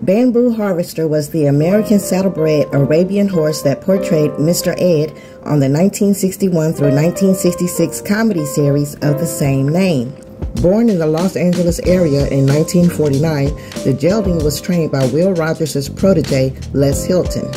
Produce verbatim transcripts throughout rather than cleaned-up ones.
Bamboo Harvester was the American saddlebred Arabian horse that portrayed Mister Ed on the nineteen sixty-one through nineteen sixty-six comedy series of the same name. Born in the Los Angeles area in nineteen forty-nine, the gelding was trained by Will Rogers' protege, Les Hilton.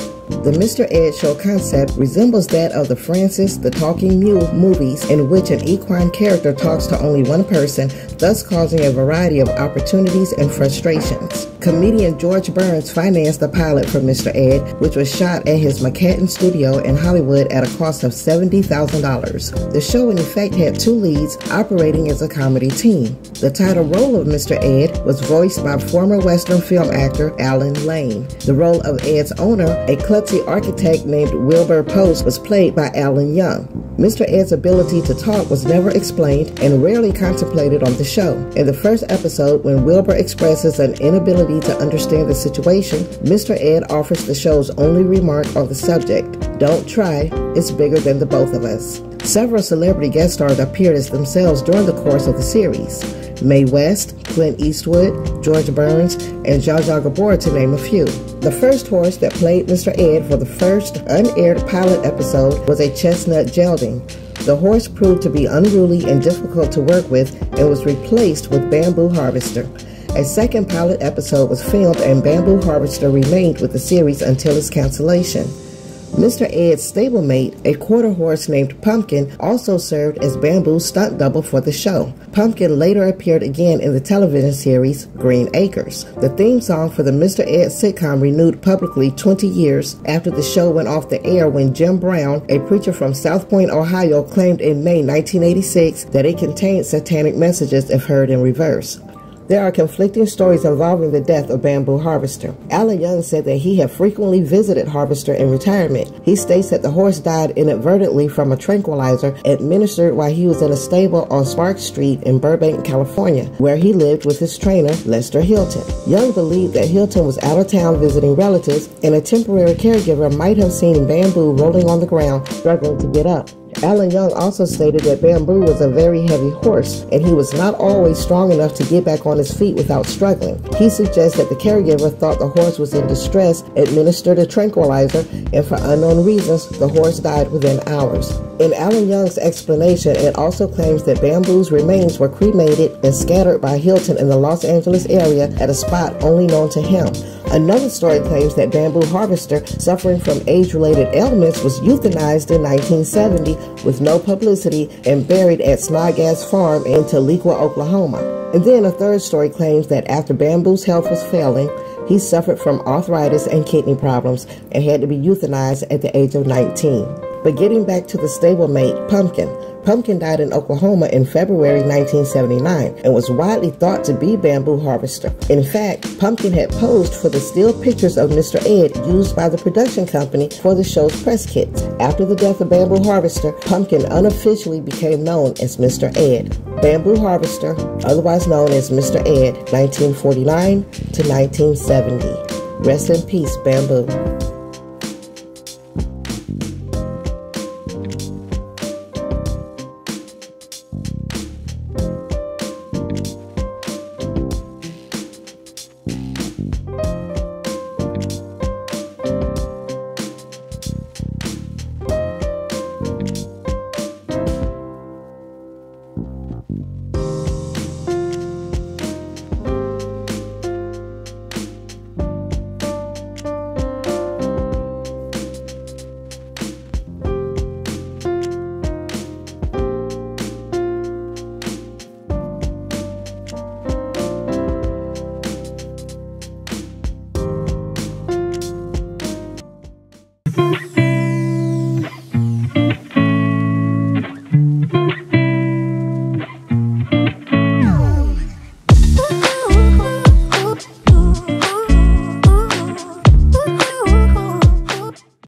The Mister Ed show concept resembles that of the Francis the Talking Mule movies, in which an equine character talks to only one person, thus causing a variety of opportunities and frustrations. Comedian George Burns financed the pilot for Mister Ed, which was shot at his McCatton studio in Hollywood at a cost of seventy thousand dollars. The show in effect had two leads operating as a comedy team. The title role of Mister Ed was voiced by former Western film actor Alan Lane. The role of Ed's owner, a klutzy architect named Wilbur Post, was played by Alan Young. Mister Ed's ability to talk was never explained and rarely contemplated on the show. In the first episode, when Wilbur expresses an inability to understand the situation, Mister Ed offers the show's only remark on the subject: "Don't try, it's bigger than the both of us." Several celebrity guest stars appeared as themselves during the course of the series: Mae West, Clint Eastwood, George Burns, and Zsa Zsa Gabor, to name a few. The first horse that played Mister Ed for the first unaired pilot episode was a chestnut gelding. The horse proved to be unruly and difficult to work with and was replaced with Bamboo Harvester. A second pilot episode was filmed and Bamboo Harvester remained with the series until its cancellation. Mister Ed's stablemate, a quarter horse named Pumpkin, also served as Bamboo's stunt double for the show. Pumpkin later appeared again in the television series Green Acres. The theme song for the Mister Ed sitcom renewed publicly twenty years after the show went off the air, when Jim Brown, a preacher from South Point, Ohio, claimed in May nineteen eighty-six that it contained satanic messages if heard in reverse. There are conflicting stories involving the death of Bamboo Harvester. Alan Young said that he had frequently visited Harvester in retirement. He states that the horse died inadvertently from a tranquilizer administered while he was in a stable on Sparks Street in Burbank, California, where he lived with his trainer, Lester Hilton. Young believed that Hilton was out of town visiting relatives, and a temporary caregiver might have seen Bamboo rolling on the ground, struggling to get up. Alan Young also stated that Bamboo was a very heavy horse, and he was not always strong enough to get back on his feet without struggling. He suggests that the caregiver thought the horse was in distress, administered a tranquilizer, and for unknown reasons, the horse died within hours. In Alan Young's explanation, it also claims that Bamboo's remains were cremated and scattered by Hilton in the Los Angeles area at a spot only known to him. Another story claims that Bamboo Harvester, suffering from age-related ailments, was euthanized in nineteen seventy with no publicity and buried at Snodgrass Farm in Tahlequah, Oklahoma. And then a third story claims that after Bamboo's health was failing, he suffered from arthritis and kidney problems and had to be euthanized at the age of nineteen. But getting back to the stablemate, Pumpkin. Pumpkin died in Oklahoma in February nineteen seventy-nine and was widely thought to be Bamboo Harvester. In fact, Pumpkin had posed for the still pictures of Mister Ed used by the production company for the show's press kits. After the death of Bamboo Harvester, Pumpkin unofficially became known as Mister Ed. Bamboo Harvester, otherwise known as Mister Ed, nineteen forty-nine to nineteen seventy. Rest in peace, Bamboo.